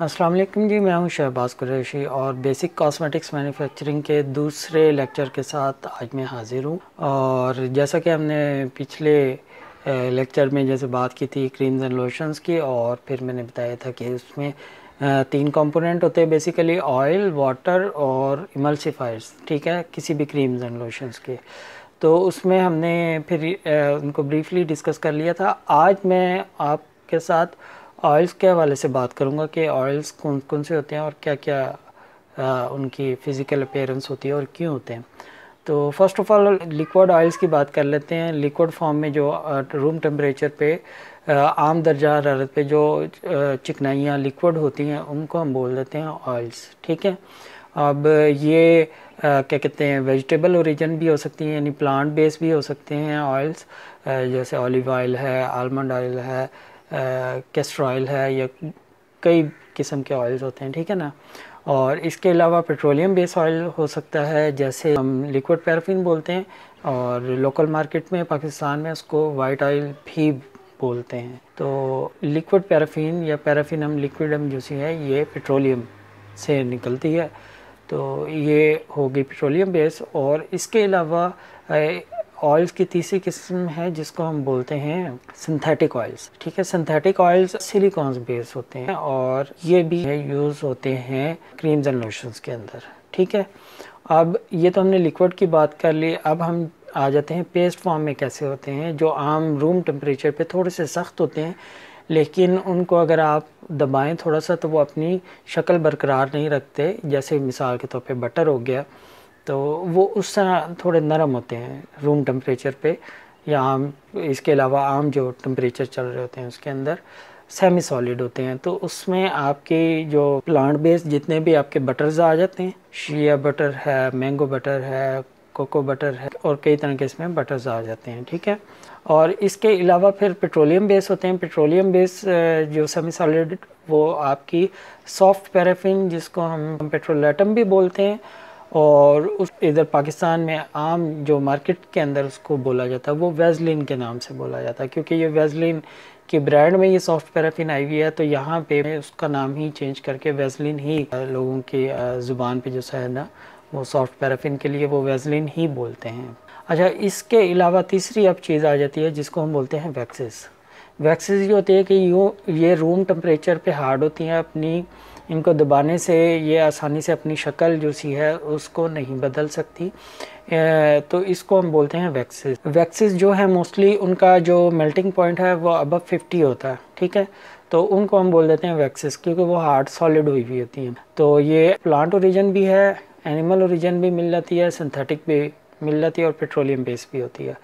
अस्सलाम वालेकुम जी, मैं हूं शहबाज़ कुरैशी और बेसिक कॉस्मेटिक्स मैन्युफैक्चरिंग के दूसरे लेक्चर के साथ आज मैं हाज़िर हूं। और जैसा कि हमने पिछले लेक्चर में जैसे बात की थी क्रीम्स एंड लोशंस की, और फिर मैंने बताया था कि उसमें 3 कंपोनेंट होते हैं बेसिकली, ऑयल, वाटर और इमल्सिफायर्स, ठीक है, किसी भी क्रीम्स एंड लोशंस के। तो उसमें हमने फिर उनको ब्रीफली डिस्कस कर लिया था। आज मैं आपके साथ ऑयल्स के हवाले से बात करूंगा कि ऑयल्स कौन कौन से होते हैं और क्या क्या उनकी फ़िज़िकल अपीयरेंस होती है और क्यों होते हैं। तो first of all liquid oils की बात कर लेते हैं। लिक्विड फॉर्म में जो रूम टेम्परेचर पे आम दर्जा हरारत पे जो चिकनाइयाँ लिक्विड होती हैं उनको हम बोल देते हैं ऑयल्स, ठीक है। अब ये क्या कहते हैं, वेजिटेबल ओरिजिन भी हो सकती हैं, यानी प्लांट बेस भी हो सकते हैं ऑयल्स, जैसे ऑलिव ऑयल है, आलमंड ऑयल है, कैस्टर ऑयल है, या कई किस्म के ऑयल्स होते हैं, ठीक है ना। और इसके अलावा पेट्रोलियम बेस ऑयल हो सकता है, जैसे हम लिक्विड पैराफिन बोलते हैं, और लोकल मार्केट में पाकिस्तान में उसको वाइट ऑयल भी बोलते हैं। तो लिक्विड पैराफिन या पैराफिनम लिक्विडम जो सी है ये पेट्रोलियम से निकलती है, तो ये होगी पेट्रोलियम बेस। और इसके अलावा ऑयल्स की तीसरी किस्म है जिसको हम बोलते हैं सिंथेटिक ऑइल्स, ठीक है। सिंथेटिक ऑयल्स सिलिकॉन्स बेस होते हैं और ये भी यूज़ होते हैं क्रीम्स एंड लोशंस के अंदर, ठीक है। अब ये तो हमने लिक्विड की बात कर ली, अब हम आ जाते हैं पेस्ट फॉर्म में कैसे होते हैं, जो आम रूम टेम्परेचर पे थोड़े से सख्त होते हैं, लेकिन उनको अगर आप दबाएँ थोड़ा सा तो वो अपनी शक्ल बरकरार नहीं रखते। जैसे मिसाल के तौर पर बटर हो गया, तो वो उस तरह थोड़े नरम होते हैं रूम टेम्परेचर पे, या आम, इसके अलावा आम जो टेम्परेचर चल रहे होते हैं उसके अंदर सेमी सॉलिड होते हैं। तो उसमें आपके जो प्लांट बेस जितने भी आपके बटर्स आ जाते हैं, शीया बटर है, मैंगो बटर है, कोको बटर है, और कई तरह के इसमें बटर्स आ जाते हैं, ठीक है। और इसके अलावा फिर पेट्रोलियम बेस होते हैं। पेट्रोलियम बेस जो सेमी सॉलिड वो आपकी सॉफ्ट पैराफिन, जिसको हम पेट्रोलेटम भी बोलते हैं, और उस इधर पाकिस्तान में आम जो मार्केट के अंदर उसको बोला जाता है वो वैसलीन के नाम से बोला जाता है, क्योंकि ये वैसलीन के ब्रांड में ये सॉफ्ट पैराफिन आई हुई है, तो यहाँ पे उसका नाम ही चेंज करके वैसलीन ही लोगों की ज़ुबान पे जो है ना, वो सॉफ्ट पैराफिन के लिए वो वैसलीन ही बोलते हैं। अच्छा, इसके अलावा तीसरी अब चीज़ आ जाती है जिसको हम बोलते हैं वैक्सीस। वैक्सीस ये होती है कि ये रूम टेम्परेचर पे हार्ड होती हैं, अपनी इनको दबाने से ये आसानी से अपनी शक्ल जो सी है उसको नहीं बदल सकती, तो इसको हम बोलते हैं वैक्सीस। वैक्सीस जो है मोस्टली उनका जो मेल्टिंग पॉइंट है वो अबव 50 होता है, ठीक है, तो उनको हम बोल देते हैं वैक्सीस, क्योंकि वो हार्ड सॉलिड हुई भी होती हैं। तो ये प्लांट ओरिजिन भी है, एनिमल ओरिजिन भी मिल जाती है, सिंथेटिक भी मिल जाती है, और पेट्रोलियम बेस भी होती है।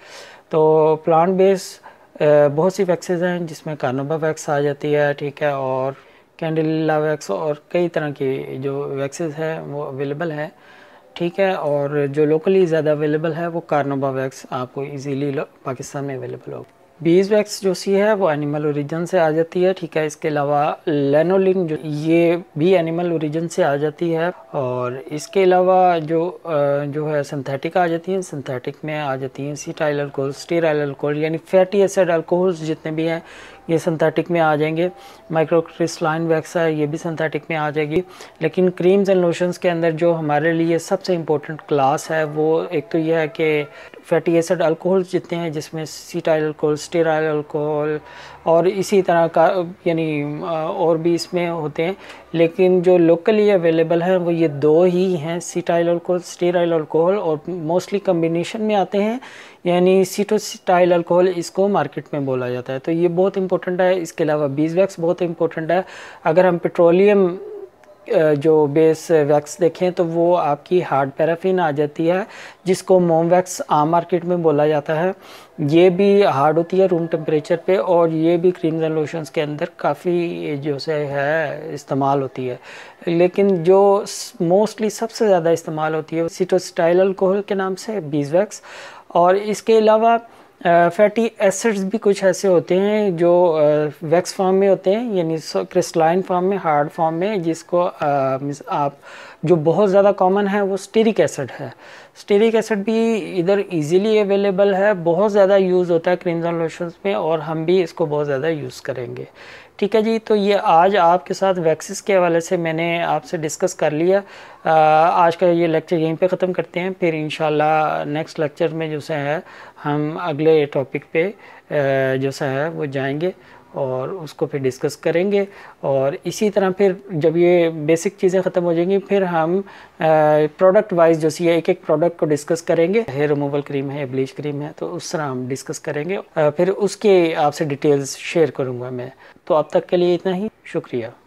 तो प्लांट बेस बहुत सी वैक्सीस हैं, जिसमें कार्नोबा वैक्स आ जाती है, ठीक है, और कैंडलीला वैक्स, और कई तरह की जो वैक्सीस हैं वो अवेलेबल है, ठीक है। और जो लोकली ज़्यादा अवेलेबल है वो कार्नोबा वैक्स आपको इजीली पाकिस्तान में अवेलेबल होगी। बीज वैक्स जो सी है वो एनिमल ओरिजिन से आ जाती है, ठीक है। इसके अलावा लैनोलिन जो ये भी एनिमल ओरिजिन से आ जाती है, और इसके अलावा जो है सिंथेटिक आ जाती हैं। सिंथेटिक में आ जाती हैं सीटाइल अल्कोहल, स्टेराइल अल्कोहल, यानी फैटी एसिड अल्कोहल्स जितने भी हैं ये सिंथेटिक में आ जाएंगे। माइक्रोक्रिसलाइन वैक्स है, ये भी सिंथेटिक में आ जाएगी। लेकिन क्रीम्स एंड लोशंस के अंदर जो हमारे लिए सबसे इम्पोर्टेंट क्लास है वो एक तो ये है कि फैटी एसिड अल्कोहल्स जितने हैं, जिसमें सीटाइल अल्कोहल, स्टेराइल अल्कोहल और इसी तरह का, यानी और भी इसमें होते हैं, लेकिन जो लोकली अवेलेबल हैं वो ये दो ही हैं, सीटाइल अल्कोहल, स्टेराइल अल्कोहल, और मोस्टली कम्बिनेशन में आते हैं, यानी सीटोसिटाइल अल्कोहल इसको मार्केट में बोला जाता है। तो ये बहुत इम्पोर्टेंट है। इसके अलावा बीज वैक्स बहुत इम्पोर्टेंट है। अगर हम पेट्रोलियम जो बेस वैक्स देखें तो वो आपकी हार्ड पैराफिन आ जाती है, जिसको मोमवैक्स आम मार्केट में बोला जाता है। ये भी हार्ड होती है रूम टेम्परेचर पे, और ये भी क्रीम्स एंड लोशंस के अंदर काफ़ी जो से है इस्तेमाल होती है। लेकिन जो मोस्टली सबसे ज़्यादा इस्तेमाल होती है सीटोसिटाइल अल्कोहल के नाम से बीज वैक्स, और इसके अलावा फैटी एसिड्स भी कुछ ऐसे होते हैं जो वैक्स फॉर्म में होते हैं, यानी क्रिस्टलाइन फॉर्म में, हार्ड फॉर्म में, जिसको आप जो बहुत ज़्यादा कॉमन है वो स्टीरिक एसिड है। स्टीरिक एसिड भी इधर इजीली अवेलेबल है, बहुत ज़्यादा यूज़ होता है क्रीम्स एंड लोशंस में, और हम भी इसको बहुत ज़्यादा यूज़ करेंगे, ठीक है जी। तो ये आज आपके साथ वैक्सीस के हवाले से मैंने आपसे डिस्कस कर लिया। आज का ये लेक्चर यहीं पे ख़त्म करते हैं, फिर इंशाल्लाह नेक्स्ट लेक्चर में जो सा है हम अगले टॉपिक पे जो सा है वो जाएंगे और उसको फिर डिस्कस करेंगे। और इसी तरह फिर जब ये बेसिक चीज़ें ख़त्म हो जाएंगी फिर हम प्रोडक्ट वाइज जो सी है एक एक प्रोडक्ट को डिस्कस करेंगे। हेयर रिमूवल क्रीम है, ब्लीच क्रीम है, तो उस तरह हम डिस्कस करेंगे, फिर उसके आपसे डिटेल्स शेयर करूँगा मैं। तो अब तक के लिए इतना ही, शुक्रिया।